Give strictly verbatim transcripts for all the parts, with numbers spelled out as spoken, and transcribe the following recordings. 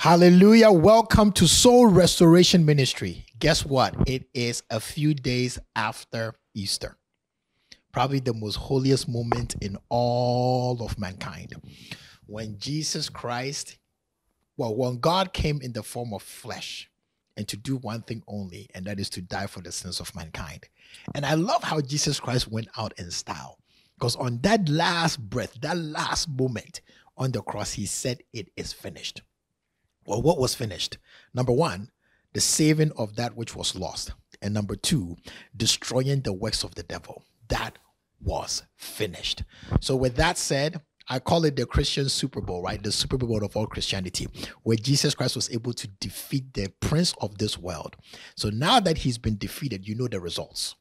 Hallelujah. Welcome to Soul Restoration Ministry. Guess what? It is a few days after Easter. Probably the most holiest moment in all of mankind. When Jesus Christ, well, when God came in the form of flesh and to do one thing only, and that is to die for the sins of mankind. And I love how Jesus Christ went out in style, because on that last breath, that last moment on the cross, he said, "It is finished." Well, what was finished? Number one, the saving of that which was lost. And number two, destroying the works of the devil. That was finished. So with that said, I call it the Christian Super Bowl, right? The Super Bowl of all Christianity, where Jesus Christ was able to defeat the prince of this world. So now that he's been defeated, you know the results.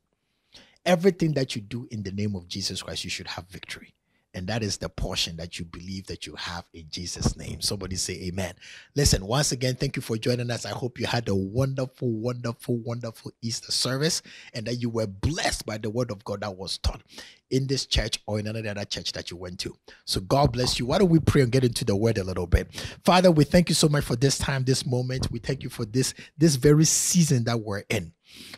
Everything that you do in the name of Jesus Christ, you should have victory. And that is the portion that you believe that you have in Jesus' name. Somebody say amen. Listen, once again, thank you for joining us. I hope you had a wonderful, wonderful, wonderful Easter service and that you were blessed by the word of God that was taught in this church or in another church that you went to. So God bless you. Why don't we pray and get into the word a little bit? Father, we thank you so much for this time, this moment. We thank you for this, this very season that we're in.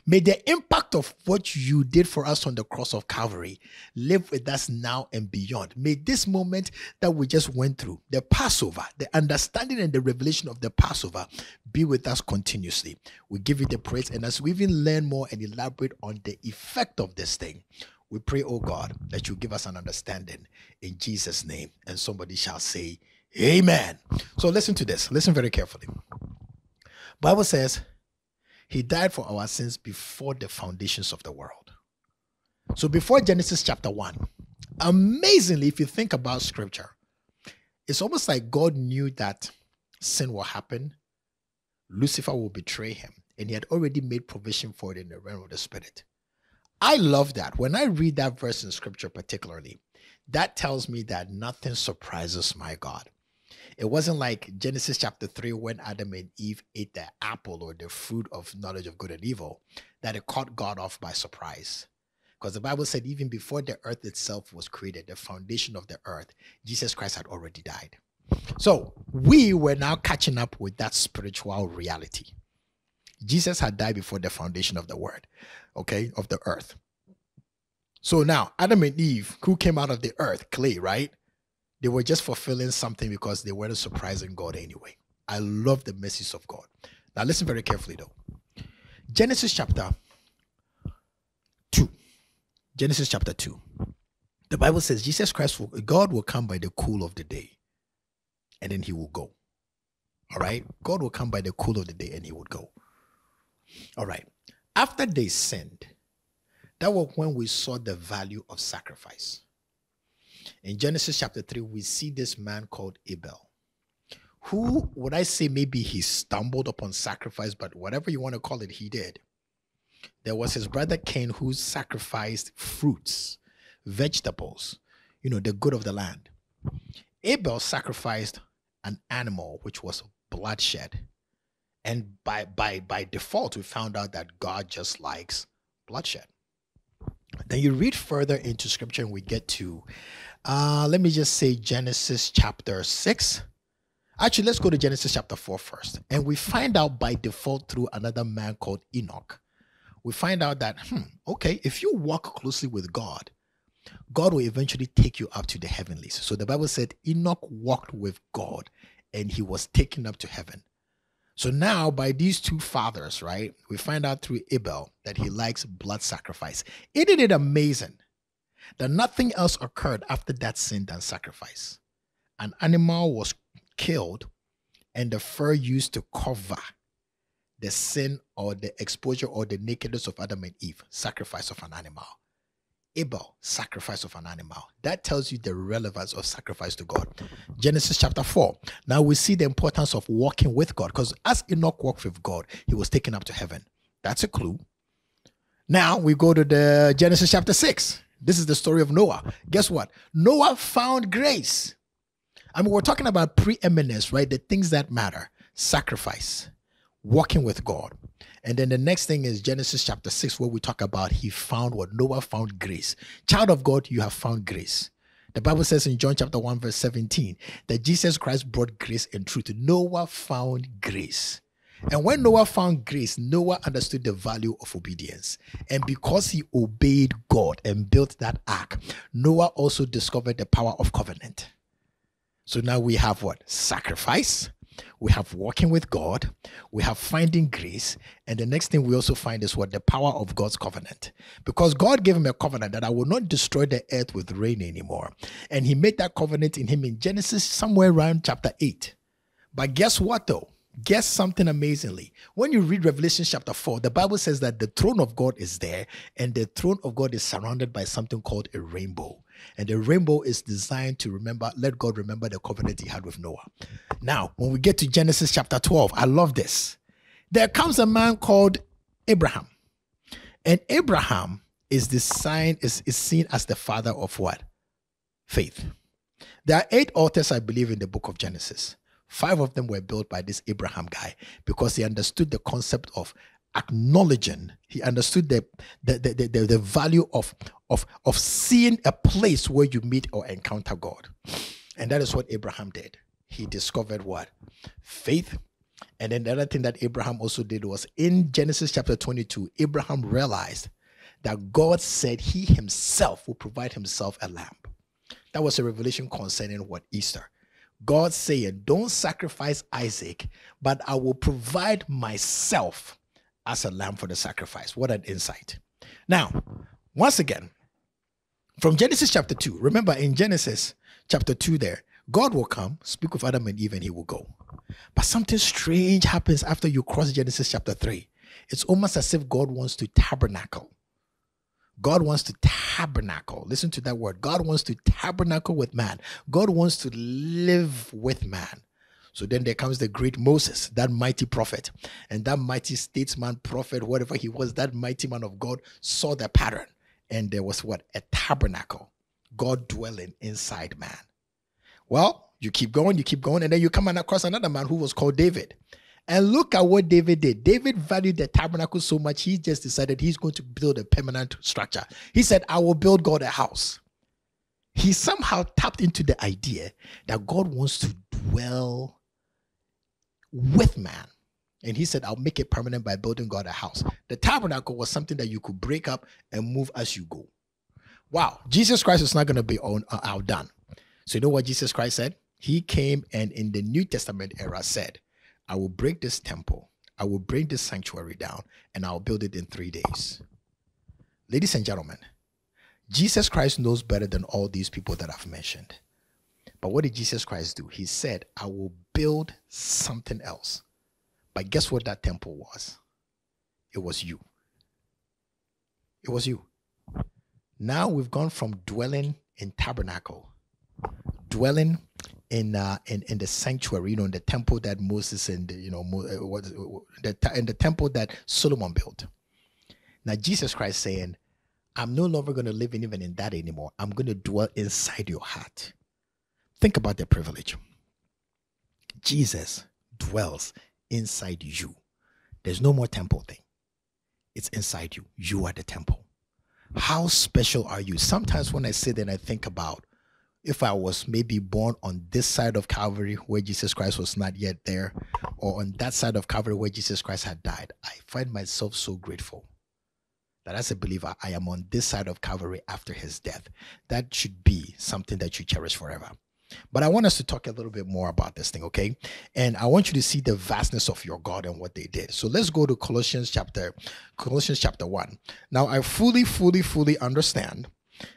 May the impact of what you did for us on the cross of Calvary live with us now and beyond. May this moment that we just went through, the Passover, the understanding and the revelation of the Passover, be with us continuously. We give you the praise, and as we even learn more and elaborate on the effect of this thing, we pray, oh God, that you give us an understanding in Jesus' name. And somebody shall say, amen. So listen to this. Listen very carefully. Bible says, he died for our sins before the foundations of the world. So before Genesis chapter one, amazingly, if you think about scripture, it's almost like God knew that sin will happen, Lucifer will betray him, and he had already made provision for it in the realm of the spirit. I love that. When I read that verse in scripture particularly, that tells me that nothing surprises my God. It wasn't like Genesis chapter three when Adam and Eve ate the apple or the fruit of knowledge of good and evil, that it caught God off by surprise. Because the Bible said even before the earth itself was created, the foundation of the earth, Jesus Christ had already died. So we were now catching up with that spiritual reality. Jesus had died before the foundation of the world, okay, of the earth. So now Adam and Eve, who came out of the earth, clay, right? They were just fulfilling something because they weren't surprising God anyway. I love the message of God. Now listen very carefully though. Genesis chapter two. Genesis chapter two. The Bible says Jesus Christ, will, God will come by the cool of the day and then he will go. All right? God will come by the cool of the day and he would go. All right. After they sinned, that was when we saw the value of sacrifice. In Genesis chapter three, we see this man called Abel, who would I say maybe he stumbled upon sacrifice, but whatever you want to call it, he did. There was his brother Cain who sacrificed fruits, vegetables, you know, the good of the land. Abel sacrificed an animal, which was bloodshed. And by, by, by default, we found out that God just likes bloodshed. Then you read further into scripture and we get to, uh, let me just say Genesis chapter six. Actually, let's go to Genesis chapter four first. And we find out by default through another man called Enoch. We find out that, hmm, okay, if you walk closely with God, God will eventually take you up to the heavenlies. So the Bible said Enoch walked with God and he was taken up to heaven. So now by these two fathers, right, we find out through Abel that he likes blood sacrifice. Isn't it amazing that nothing else occurred after that sin than sacrifice? An animal was killed and the fur used to cover the sin or the exposure or the nakedness of Adam and Eve, sacrifice of an animal. Abel, sacrifice of an animal. That tells you the relevance of sacrifice to God. Genesis chapter four. Now we see the importance of walking with God, because as Enoch walked with God, he was taken up to heaven. That's a clue. Now we go to the Genesis chapter six. This is the story of Noah. Guess what? Noah found grace. I mean, we're talking about preeminence, right? The things that matter. Sacrifice. Walking with God. And then the next thing is Genesis chapter six, where we talk about he found what Noah found grace. Child of God, you have found grace. The Bible says in John chapter one, verse seventeen, that Jesus Christ brought grace and truth. Noah found grace. And when Noah found grace, Noah understood the value of obedience. And because he obeyed God and built that ark, Noah also discovered the power of covenant. So now we have what? Sacrifice. We have walking with God, we have finding grace, and the next thing we also find is what? The power of God's covenant. Because God gave him a covenant that I will not destroy the earth with rain anymore. And he made that covenant in him in Genesis somewhere around chapter eight. But guess what though? Guess something amazingly. When you read Revelation chapter four, the Bible says that the throne of God is there, and the throne of God is surrounded by something called a rainbow. And the rainbow is designed to remember, let God remember the covenant he had with Noah. Now, when we get to Genesis chapter twelve, I love this. There comes a man called Abraham. And Abraham is designed, is, is seen as the father of what? Faith. There are eight altars, I believe, in the book of Genesis. Five of them were built by this Abraham guy because he understood the concept of acknowledging. He understood the the, the, the, the value of, of, of seeing a place where you meet or encounter God. And that is what Abraham did. He discovered what? Faith. And then the other thing that Abraham also did was in Genesis chapter twenty-two, Abraham realized that God said he himself will provide himself a lamb. That was a revelation concerning what? Easter. God saying, don't sacrifice Isaac, but I will provide myself as a lamb for the sacrifice. What an insight. Now, once again, from Genesis chapter two, remember in Genesis chapter two there, God will come, speak with Adam and Eve, and he will go. But something strange happens after you cross Genesis chapter three. It's almost as if God wants to tabernacle. God wants to tabernacle. Listen to that word. God wants to tabernacle with man. God wants to live with man. So then there comes the great Moses, that mighty prophet. And that mighty statesman, prophet, whatever he was, that mighty man of God saw the pattern. And there was what? A tabernacle. God dwelling inside man. Well, you keep going, you keep going. And then you come across another man who was called David. And look at what David did. David valued the tabernacle so much, he just decided he's going to build a permanent structure. He said, I will build God a house. He somehow tapped into the idea that God wants to dwell with man. And he said, I'll make it permanent by building God a house. The tabernacle was something that you could break up and move as you go. Wow, Jesus Christ is not going to be outdone. So you know what Jesus Christ said? He came and in the New Testament era said, I will break this temple, I will break this sanctuary down, and I'll build it in three days. Ladies and gentlemen, Jesus Christ knows better than all these people that I've mentioned. But what did Jesus Christ do? He said, I will build something else. But guess what that temple was? It was you. It was you. Now we've gone from dwelling in tabernacle, dwelling in uh, in in the sanctuary, you know, in the temple that Moses and the, you know the in the temple that Solomon built. Now Jesus Christ saying, I'm no longer going to live in even in that anymore. I'm going to dwell inside your heart. Think about the privilege. Jesus dwells inside you. There's no more temple thing. It's inside you. You are the temple. How special are you? Sometimes when I sit and I think about if I was maybe born on this side of Calvary where Jesus Christ was not yet there, or on that side of Calvary where Jesus Christ had died, I find myself so grateful that as a believer, I am on this side of Calvary after his death. That should be something that you cherish forever. But I want us to talk a little bit more about this thing, okay? And I want you to see the vastness of your God and what they did. So let's go to Colossians chapter, Colossians chapter one. Now, I fully, fully, fully understand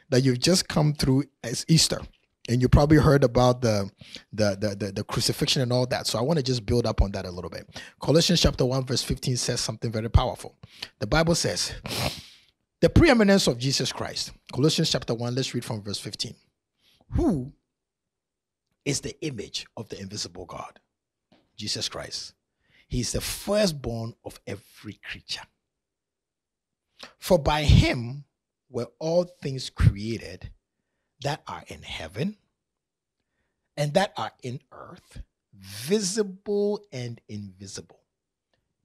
that you've just come through as Easter. And you probably heard about the, the, the, the, the crucifixion and all that. So I want to just build up on that a little bit. Colossians chapter one, verse fifteen says something very powerful. The Bible says, the preeminence of Jesus Christ. Colossians chapter one, let's read from verse fifteen. Who is the image of the invisible God? Jesus Christ. He is the firstborn of every creature. For by him were all things created that are in heaven and that are in earth, visible and invisible.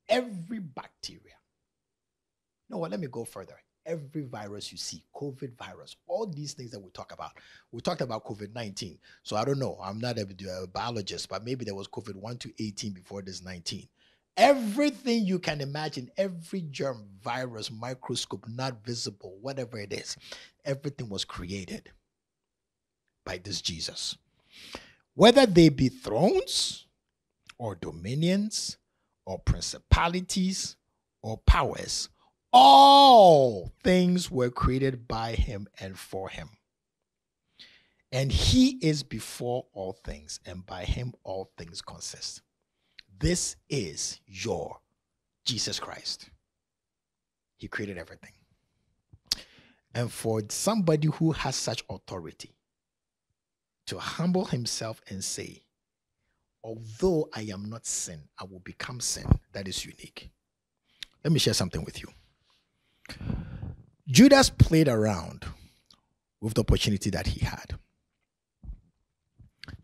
Every bacteria. You know what? Let me go further. every virus you see, COVID virus, all these things that we talk about. We talked about COVID nineteen. So I don't know. I'm not a, a biologist, but maybe there was COVID one to eighteen before this nineteen. Everything you can imagine, every germ, virus, microscope, not visible, whatever it is, everything was created by this Jesus. Whether they be thrones or dominions or principalities or powers, all things were created by him and for him. And he is before all things, and by him all things consist. This is your Jesus Christ. He created everything. And for somebody who has such authority to humble himself and say, although I am not sin, I will become sin, that is unique. Let me share something with you. Judas played around with the opportunity that he had.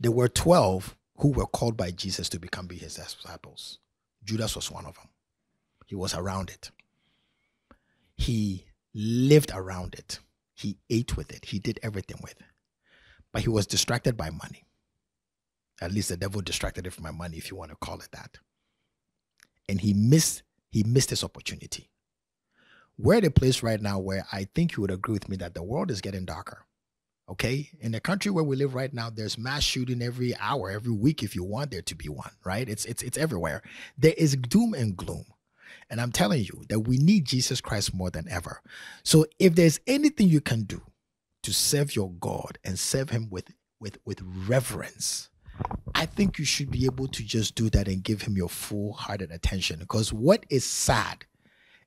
There were twelve who were called by Jesus to become his disciples. Judas was one of them. He was around it. He lived around it. He ate with it. He did everything with it. But he was distracted by money. At least the devil distracted him from my money, if you want to call it that. And he missed, he missed his opportunity. We're at a place right now where I think you would agree with me that the world is getting darker. Okay, in the country where we live right now, there's mass shooting every hour, every week, if you want there to be one, right? It's, it's, it's everywhere. There is doom and gloom. And I'm telling you that we need Jesus Christ more than ever. So if there's anything you can do to serve your God and serve him with, with, with reverence, I think you should be able to just do that and give him your full-hearted attention. Because what is sad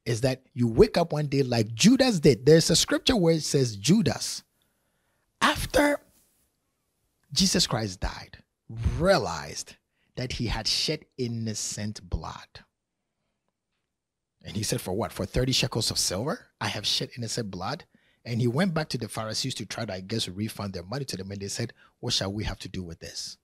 is that you wake up one day like Judas did. There's a scripture where it says Judas, after Jesus Christ died, realized that he had shed innocent blood. And he said, for what? For thirty shekels of silver? I have shed innocent blood. And he went back to the Pharisees to try to, I guess, refund their money to them. And they said, what shall we have to do with this?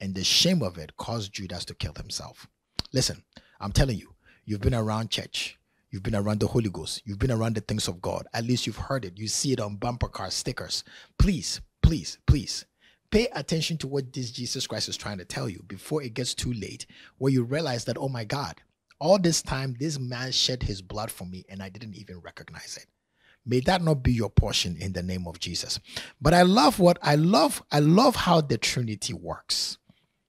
And the shame of it caused Judas to kill himself. Listen, I'm telling you, you've been around church. You've been around the Holy Ghost. You've been around the things of God. At least you've heard it. You see it on bumper car stickers. Please, please, please pay attention to what this Jesus Christ is trying to tell you before it gets too late, where you realize that, oh my God, all this time, this man shed his blood for me and I didn't even recognize it. May that not be your portion in the name of Jesus. But I love what I love. I love how the Trinity works.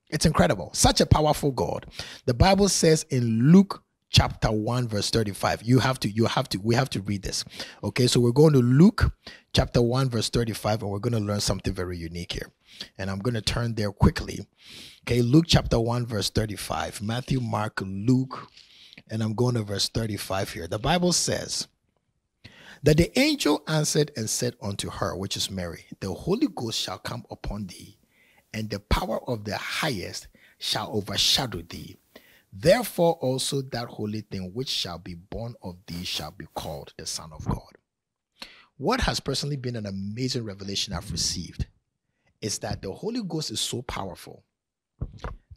It's incredible. Such a powerful God. The Bible says in Luke chapter one verse thirty-five, you have to you have to we have to read this. Okay, so we're going to Luke chapter one verse thirty-five, and we're going to learn something very unique here, and I'm going to turn there quickly. Okay, Luke chapter one verse thirty-five, Matthew, Mark, Luke, and I'm going to verse thirty-five here. The Bible says that the angel answered and said unto her, which is Mary, the Holy Ghost shall come upon thee, and the power of the highest shall overshadow thee. Therefore also that holy thing which shall be born of thee shall be called the Son of God. What has personally been an amazing revelation I've received is that the Holy Ghost is so powerful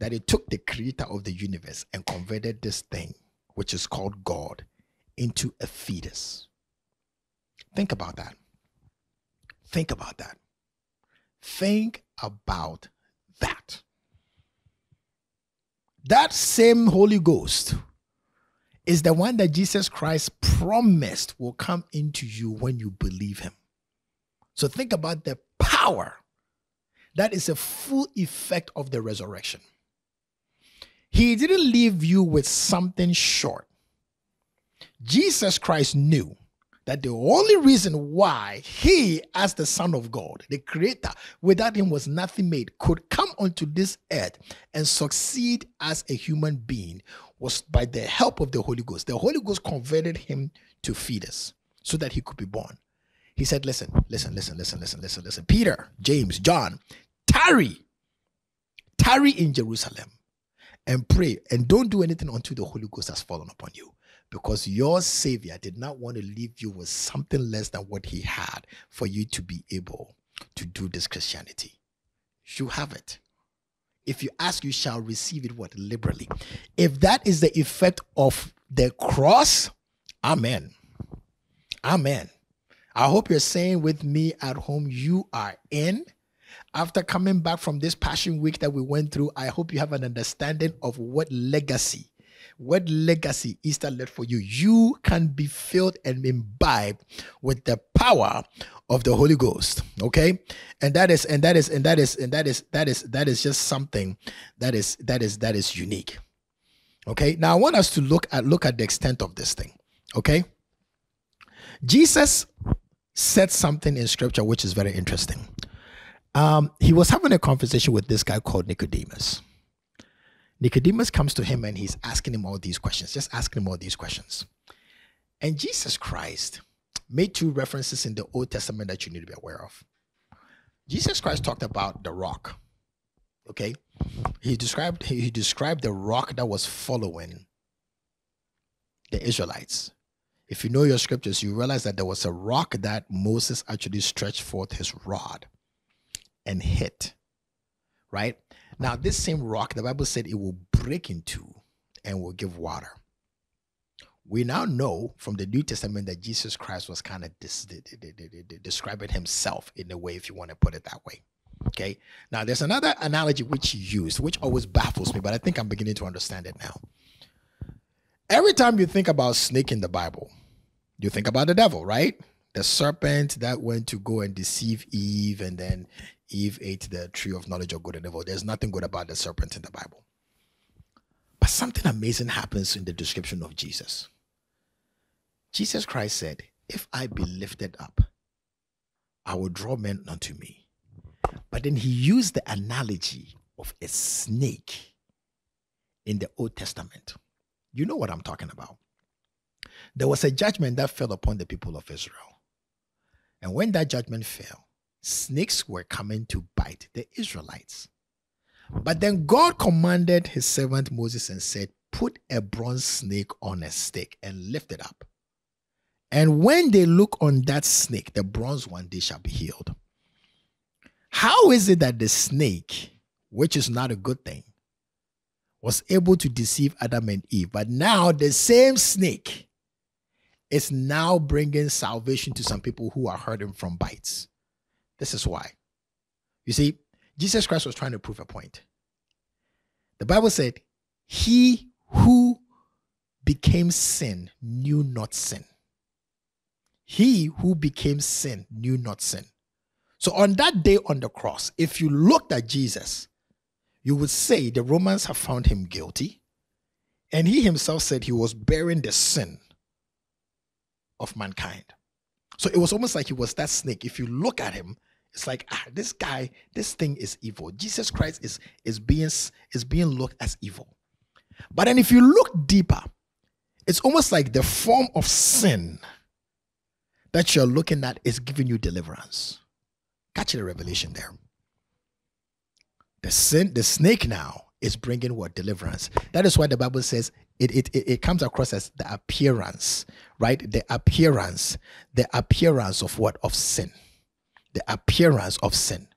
that it took the creator of the universe and converted this thing, which is called God, into a fetus. Think about that. Think about that. Think about that. That same Holy Ghost is the one that Jesus Christ promised will come into you when you believe him. So think about the power. That is a full effect of the resurrection. He didn't leave you with something short. Jesus Christ knew that the only reason why he, as the Son of God, the creator, without him was nothing made, could come onto this earth and succeed as a human being was by the help of the Holy Ghost. The Holy Ghost converted him to fetus so that he could be born. He said, listen, listen, listen, listen, listen, listen, listen. Peter, James, John, tarry. Tarry in Jerusalem and pray, and don't do anything until the Holy Ghost has fallen upon you. Because your Savior did not want to leave you with something less than what he had for you to be able to do this Christianity. You have it. If you ask, you shall receive it, what? Liberally. If that is the effect of the cross, amen. Amen. I hope you're saying with me at home, you are in. After coming back from this Passion Week that we went through, I hope you have an understanding of what legacy, what legacy Easter left for you. You can be filled and imbibed with the power of the Holy Ghost. Okay, and that is and that is and that is and that is that is that is just something that is that is that is unique. Okay, now I want us to look at look at the extent of this thing. Okay, Jesus said something in Scripture which is very interesting. Um, he was having a conversation with this guy called Nicodemus. Nicodemus comes to him and he's asking him all these questions, just asking him all these questions. And Jesus Christ made two references in the Old Testament that you need to be aware of. Jesus Christ talked about the rock. Okay, he described he described the rock that was following the Israelites. If you know your scriptures, you realize that there was a rock that Moses actually stretched forth his rod and hit. Right now, this same rock, the Bible said it will break in two and will give water. We now know from the New Testament that Jesus Christ was kind of describing himself in a way, if you want to put it that way. Okay, now there's another analogy which he used, which always baffles me, but I think I'm beginning to understand it now. Every time you think about snake in the Bible, you think about the devil, right? The serpent that went to go and deceive Eve, and then Eve ate the tree of knowledge of good and evil. There's nothing good about the serpent in the Bible. But something amazing happens in the description of Jesus. Jesus Christ said, if I be lifted up, I will draw men unto me. But then he used the analogy of a snake in the Old Testament. You know what I'm talking about. There was a judgment that fell upon the people of Israel. And when that judgment fell, snakes were coming to bite the Israelites. But then God commanded his servant Moses and said, put a bronze snake on a stick and lift it up. And when they look on that snake, the bronze one, they shall be healed. How is it that the snake, which is not a good thing, was able to deceive Adam and Eve? But now the same snake is now bringing salvation to some people who are hurting from bites. This is why. You see, Jesus Christ was trying to prove a point. The Bible said, he who became sin knew not sin. He who became sin knew not sin. So on that day on the cross, if you looked at Jesus, you would say the Romans have found him guilty, and he himself said he was bearing the sin of mankind. So it was almost like he was that snake. If you look at him, it's like, ah, this guy, this thing is evil. Jesus Christ is, is, being, is being looked as evil. But then if you look deeper, it's almost like the form of sin that you're looking at is giving you deliverance. Catch the revelation there. The sin, the snake now is bringing what? Deliverance. That is why the Bible says it, it, it, it comes across as the appearance, right? The appearance, the appearance of what? Of sin. The appearance of sin.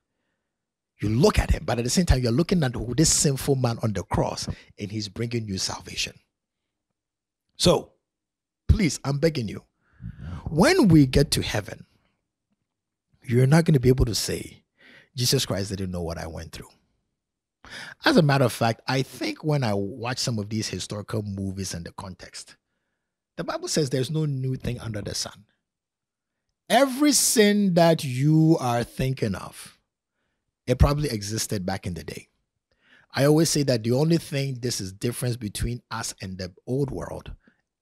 You look at him, but at the same time, you're looking at this sinful man on the cross, and he's bringing you salvation. So, please, I'm begging you, when we get to heaven, you're not going to be able to say, Jesus Christ didn't know what I went through. As a matter of fact, I think when I watch some of these historical movies and the context, the Bible says there's no new thing under the sun. Every sin that you are thinking of, it probably existed back in the day. I always say that the only thing this is difference between us and the old world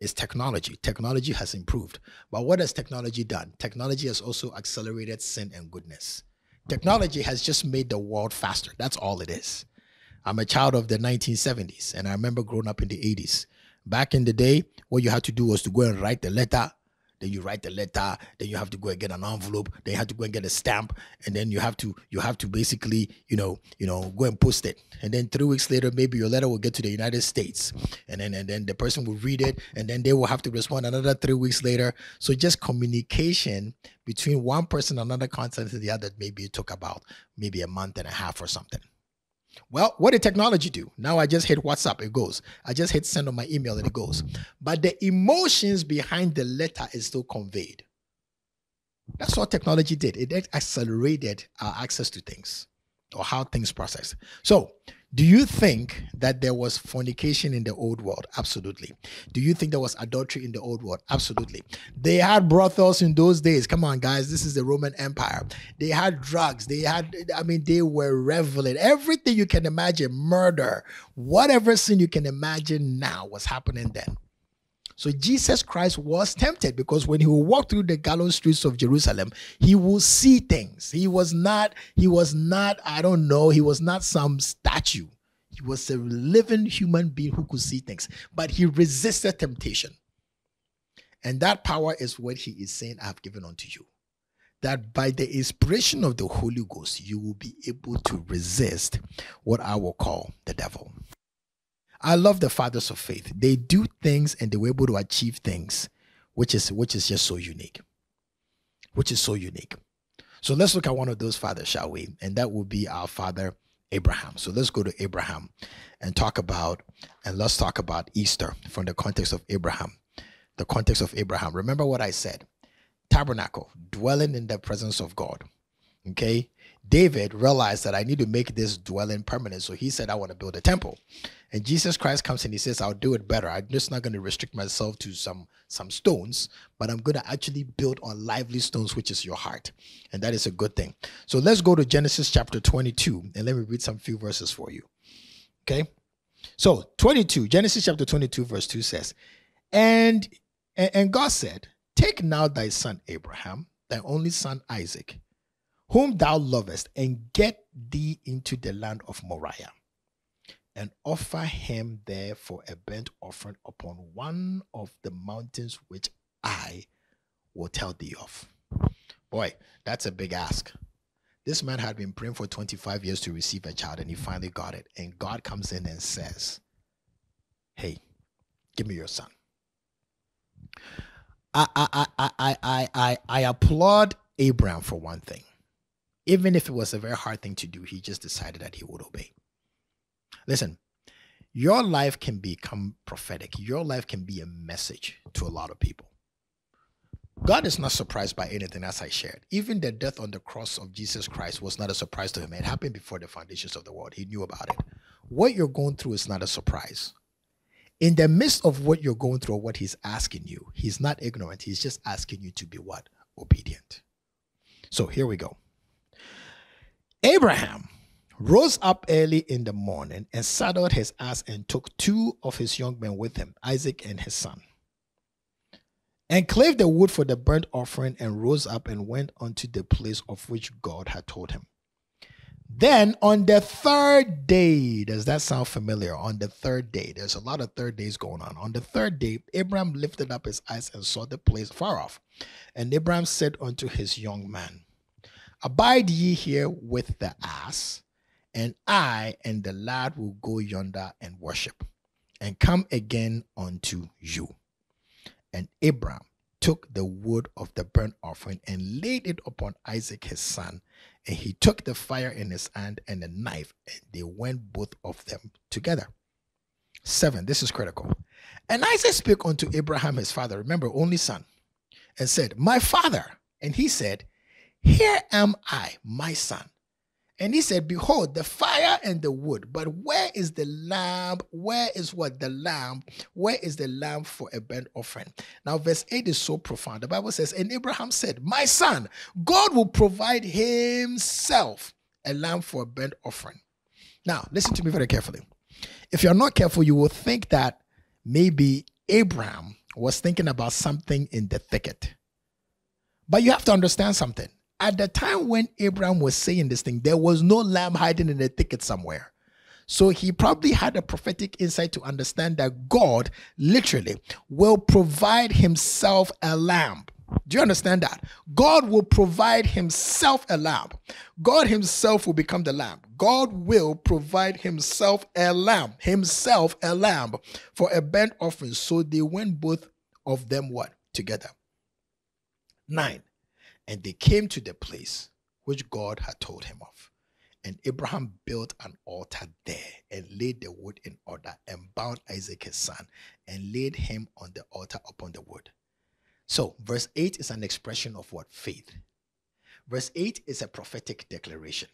is technology. Technology has improved. But what has technology done? Technology has also accelerated sin and goodness. Technology has just made the world faster. That's all it is. I'm a child of the nineteen seventies, and I remember growing up in the eighties. Back in the day, what you had to do was to go and write the letter. Then you write the letter. Then you have to go and get an envelope. Then you have to go and get a stamp. And then you have to you have to basically, you know, you know, go and post it. And then three weeks later, maybe your letter will get to the United States. And then and then the person will read it. And then they will have to respond another three weeks later. So just communication between one person and another continent and the other, maybe it took about maybe a month and a half or something. Well, what did technology do? Now I just hit WhatsApp, it goes. I just hit send on my email and it goes. But the emotions behind the letter is still conveyed. That's what technology did. It accelerated our access to things, or how things process. So, do you think that there was fornication in the old world? Absolutely. Do you think there was adultery in the old world? Absolutely. They had brothels in those days. Come on, guys. This is the Roman Empire. They had drugs. They had, I mean, they were reveling. Everything you can imagine, murder, whatever sin you can imagine now was happening then. So Jesus Christ was tempted, because when he will walk through the Galilean streets of Jerusalem, he will see things. He was not, he was not, I don't know, he was not some statue. He was a living human being who could see things. But he resisted temptation. And that power is what he is saying, I have given unto you. That by the inspiration of the Holy Ghost, you will be able to resist what I will call the devil. I love the fathers of faith. They do things and they were able to achieve things, which is which is just so unique, which is so unique. So let's look at one of those fathers, shall we? And that will be our father, Abraham. So let's go to Abraham and talk about, and let's talk about Easter from the context of Abraham, the context of Abraham. Remember what I said, tabernacle, dwelling in the presence of God, okay? David realized that I need to make this dwelling permanent. So he said, I want to build a temple. And Jesus Christ comes and he says, I'll do it better. I'm just not going to restrict myself to some, some stones, but I'm going to actually build on lively stones, which is your heart. And that is a good thing. So let's go to Genesis chapter twenty-two, and let me read some few verses for you. Okay? So twenty-two, Genesis chapter twenty-two, verse two says, And, and God said, Take now thy son Abraham, thy only son Isaac, whom thou lovest, and get thee into the land of Moriah, and offer him there for a burnt offering upon one of the mountains which I will tell thee of. Boy, that's a big ask. This man had been praying for twenty-five years to receive a child, and he finally got it. And God comes in and says, hey, give me your son. I, I, I, I, I, I, I applaud Abraham for one thing. Even if it was a very hard thing to do, he just decided that he would obey. Listen, your life can become prophetic. Your life can be a message to a lot of people. God is not surprised by anything, as I shared. Even the death on the cross of Jesus Christ was not a surprise to him. It happened before the foundations of the world. He knew about it. What you're going through is not a surprise. In the midst of what you're going through, what he's asking you, he's not ignorant. He's just asking you to be what? Obedient. So here we go. Abraham rose up early in the morning and saddled his ass and took two of his young men with him, Isaac and his son, and clave the wood for the burnt offering, and rose up and went unto the place of which God had told him. Then on the third day, does that sound familiar? On the third day, there's a lot of third days going on. On the third day, Abraham lifted up his eyes and saw the place far off. And Abraham said unto his young man, Abide ye here with the ass, and I and the lad will go yonder and worship, and come again unto you. And Abraham took the wood of the burnt offering and laid it upon Isaac his son, and he took the fire in his hand and a knife, and they went both of them together. Seven, this is critical. And Isaac spake unto Abraham his father, remember, only son, and said, My father. And he said, Here am I, my son. And he said, Behold, the fire and the wood, but where is the lamb? Where is what? The lamb. Where is the lamb for a burnt offering? Now, verse eight is so profound. The Bible says, And Abraham said, My son, God will provide himself a lamb for a burnt offering. Now, listen to me very carefully. If you're not careful, you will think that maybe Abraham was thinking about something in the thicket. But you have to understand something. At the time when Abraham was saying this thing, there was no lamb hiding in a thicket somewhere. So he probably had a prophetic insight to understand that God literally will provide himself a lamb. Do you understand that? God will provide himself a lamb. God himself will become the lamb. God will provide himself a lamb, himself a lamb for a burnt offering. So they went both of them what? Together. Nine. And they came to the place which God had told him of. And Abraham built an altar there and laid the wood in order and bound Isaac his son and laid him on the altar upon the wood. So verse eight is an expression of what? Faith. Verse eight is a prophetic declaration.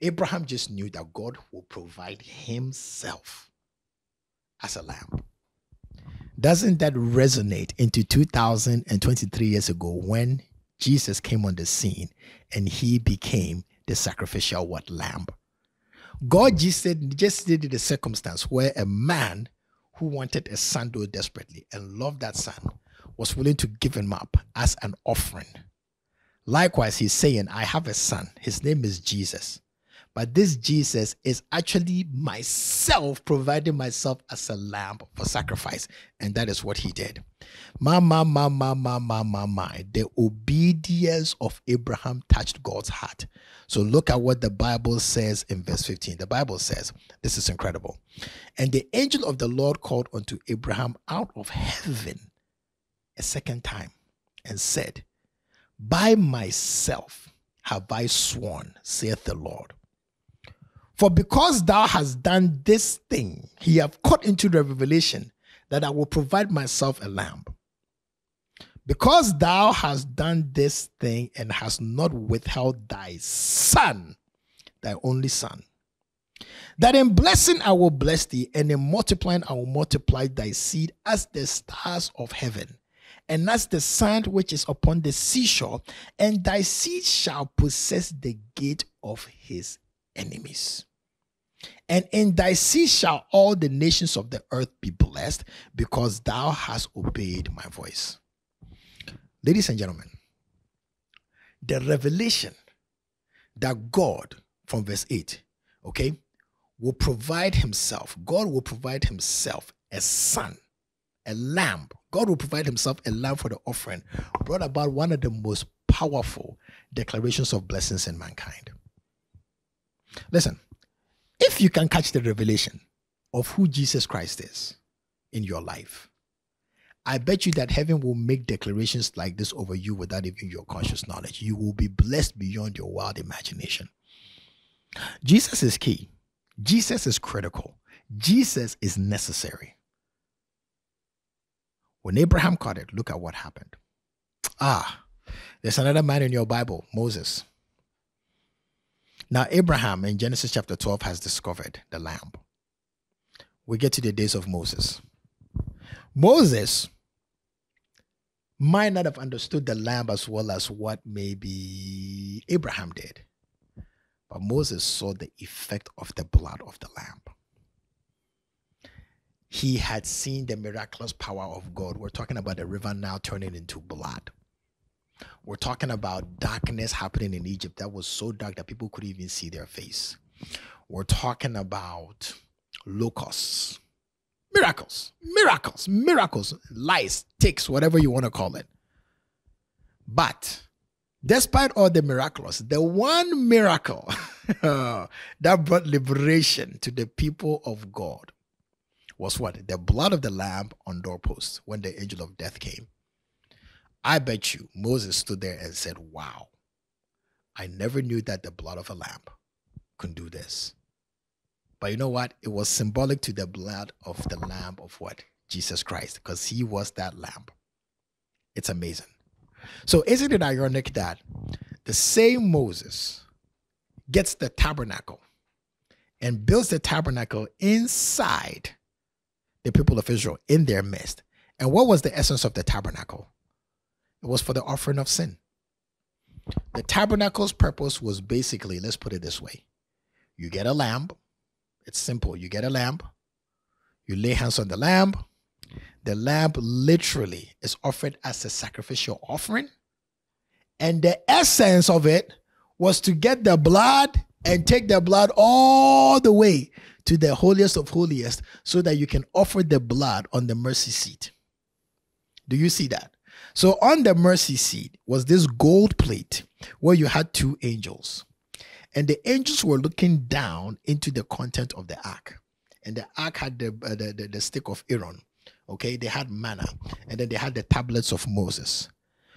Abraham just knew that God will provide himself as a lamb. Doesn't that resonate into two thousand twenty-three years ago when Jesus came on the scene and he became the sacrificial what? Lamb. God just did, just did the circumstance where a man who wanted a son so desperately and loved that son was willing to give him up as an offering. Likewise, he's saying, I have a son. His name is Jesus. But this Jesus is actually myself, providing myself as a lamb for sacrifice. And that is what he did. My, my, my, my, my, my, my, my. The obedience of Abraham touched God's heart. So look at what the Bible says in verse fifteen. The Bible says, this is incredible. And the angel of the Lord called unto Abraham out of heaven a second time and said, by myself have I sworn, saith the Lord. For because thou hast done this thing, he have caught into the revelation that I will provide myself a lamb. Because thou hast done this thing and hast not withheld thy son, thy only son, that in blessing I will bless thee, and in multiplying I will multiply thy seed as the stars of heaven, and as the sand which is upon the seashore, and thy seed shall possess the gate of his enemies. And in thy seed shall all the nations of the earth be blessed, because thou hast obeyed my voice. Ladies and gentlemen, the revelation that God, from verse eight, okay, will provide himself, God will provide himself a son, a lamb. God will provide himself a lamb for the offering, brought about one of the most powerful declarations of blessings in mankind. Listen, if you can catch the revelation of who Jesus Christ is in your life, I bet you that heaven will make declarations like this over you without even your conscious knowledge. You will be blessed beyond your wild imagination. Jesus is key. Jesus is critical. Jesus is necessary. When Abraham caught it, look at what happened. Ah, there's another man in your Bible, Moses. Now, Abraham in Genesis chapter twelve has discovered the lamb. We get to the days of Moses. Moses might not have understood the lamb as well as what maybe Abraham did. But Moses saw the effect of the blood of the lamb. He had seen the miraculous power of God. We're talking about the river now turning into blood. We're talking about darkness happening in Egypt that was so dark that people couldn't even see their face. We're talking about locusts, miracles, miracles, miracles, lice, ticks, whatever you want to call it. But despite all the miracles, the one miracle that brought liberation to the people of God was what? The blood of the lamb on doorposts when the angel of death came. I bet you Moses stood there and said, wow, I never knew that the blood of a lamb could do this. But you know what? It was symbolic to the blood of the lamb of what? Jesus Christ, because he was that lamb. It's amazing. So isn't it ironic that the same Moses gets the tabernacle and builds the tabernacle inside the people of Israel in their midst. And what was the essence of the tabernacle? It was for the offering of sin. The tabernacle's purpose was basically, let's put it this way. You get a lamb. It's simple. You get a lamb. You lay hands on the lamb. The lamb literally is offered as a sacrificial offering. And the essence of it was to get the blood and take the blood all the way to the holiest of holiest so that you can offer the blood on the mercy seat. Do you see that? So on the mercy seat was this gold plate where you had two angels. And the angels were looking down into the content of the ark. And the ark had the, uh, the, the, the stick of Aaron. Okay, they had manna. And then they had the tablets of Moses.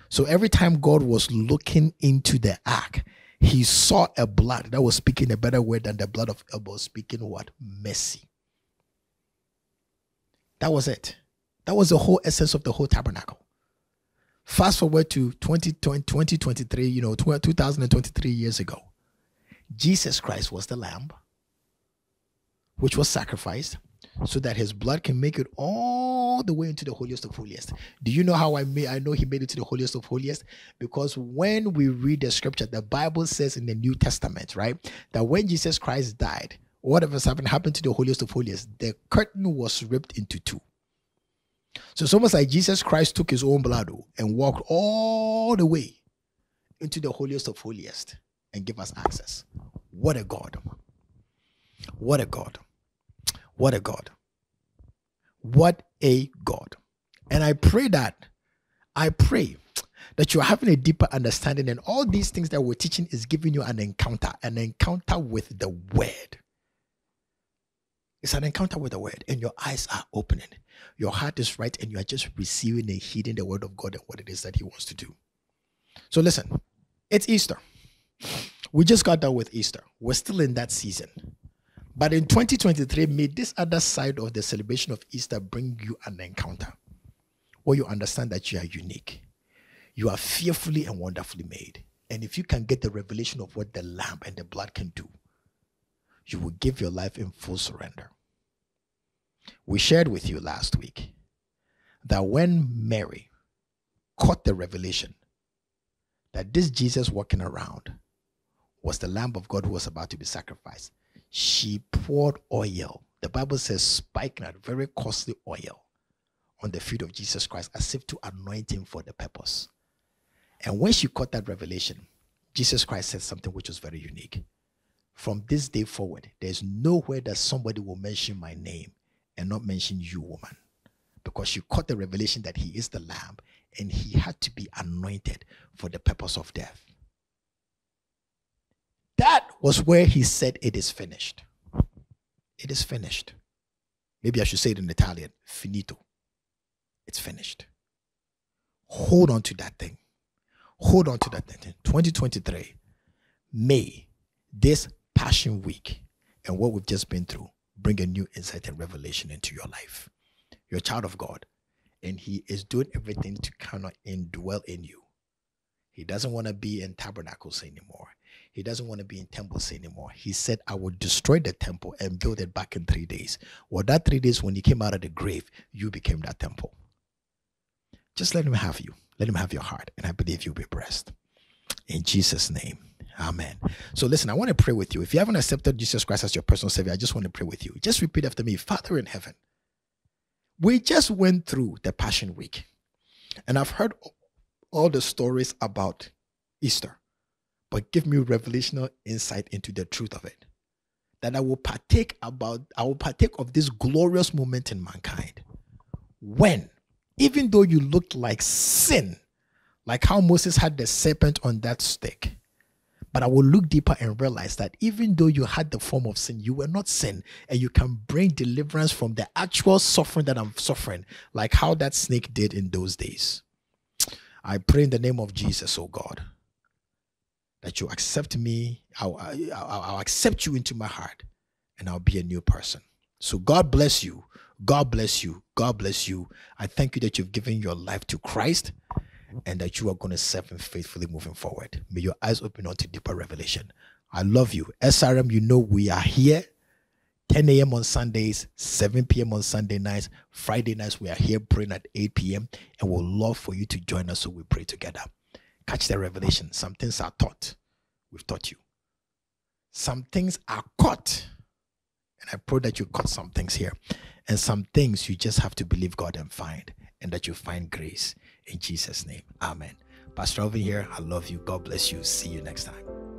So every time God was looking into the ark, he saw a blood that was speaking a better word than the blood of Abel, speaking what? Mercy. That was it. That was the whole essence of the whole tabernacle. Fast forward to twenty twenty-three, you know, two thousand twenty-three years ago. Jesus Christ was the lamb which was sacrificed so that his blood can make it all the way into the holiest of holiest. Do you know how I made, I know he made it to the holiest of holiest? Because when we read the scripture, the Bible says in the New Testament, right, that when Jesus Christ died, whatever happened happened to the holiest of holiest, the curtain was ripped into two. So it's almost like Jesus Christ took his own blood and walked all the way into the holiest of holiest and gave us access. What a God. What a God. What a God. What a God. And I pray that, I pray that you're having a deeper understanding, and all these things that we're teaching is giving you an encounter, an encounter with the word. It's an encounter with the word, and your eyes are opening. Your heart is right, and you are just receiving and heeding the word of God and what it is that he wants to do. So listen, it's Easter. We just got done with Easter. We're still in that season. But in twenty twenty-three, may this other side of the celebration of Easter bring you an encounter where you understand that you are unique. You are fearfully and wonderfully made. And if you can get the revelation of what the lamb and the blood can do, you will give your life in full surrender. We shared with you last week that when Mary caught the revelation that this Jesus walking around was the Lamb of God who was about to be sacrificed, she poured oil. The Bible says spikenard, very costly oil, on the feet of Jesus Christ as if to anoint him for the purpose. And when she caught that revelation, Jesus Christ said something which was very unique. From this day forward, there's nowhere that somebody will mention my name and not mention you, woman. Because she caught the revelation that he is the Lamb and he had to be anointed for the purpose of death. That was where he said, it is finished. It is finished. Maybe I should say it in Italian, finito. It's finished. Hold on to that thing. Hold on to that thing. twenty twenty-three, May, this Passion Week, and what we've just been through, bring a new insight and revelation into your life. You're a child of God, and he is doing everything to kind of indwell in you. He doesn't want to be in tabernacles anymore. He doesn't want to be in temples anymore. He said, I will destroy the temple and build it back in three days. Well, that three days, when you came out of the grave, you became that temple. Just let him have you. Let him have your heart. And I believe you'll be blessed. In Jesus' name, amen. So listen, I want to pray with you. If you haven't accepted Jesus Christ as your personal savior, I just want to pray with you. Just repeat after me. Father in heaven, we just went through the Passion Week. And I've heard all the stories about Easter. But give me revelational insight into the truth of it, that I will partake about, I will partake of this glorious moment in mankind. When, even though you looked like sin, like how Moses had the serpent on that stick, but I will look deeper and realize that even though you had the form of sin, you were not sin, and you can bring deliverance from the actual suffering that I'm suffering, like how that snake did in those days. I pray in the name of Jesus, oh God, that you accept me. I'll, I'll, I'll accept you into my heart, and I'll be a new person. So God bless you. God bless you. God bless you. I thank you that you've given your life to Christ, and that you are going to serve him faithfully moving forward. May your eyes open unto deeper revelation. I love you. S R M, you know we are here. ten a m on Sundays, seven p m on Sunday nights, Friday nights we are here praying at eight p m and we'll love for you to join us so we pray together. Catch the revelation. Some things are taught. We've taught you. Some things are caught. And I pray that you caught some things here. And some things you just have to believe God and find. And that you find grace. In Jesus' name. Amen. Pastor Alvin here. I love you. God bless you. See you next time.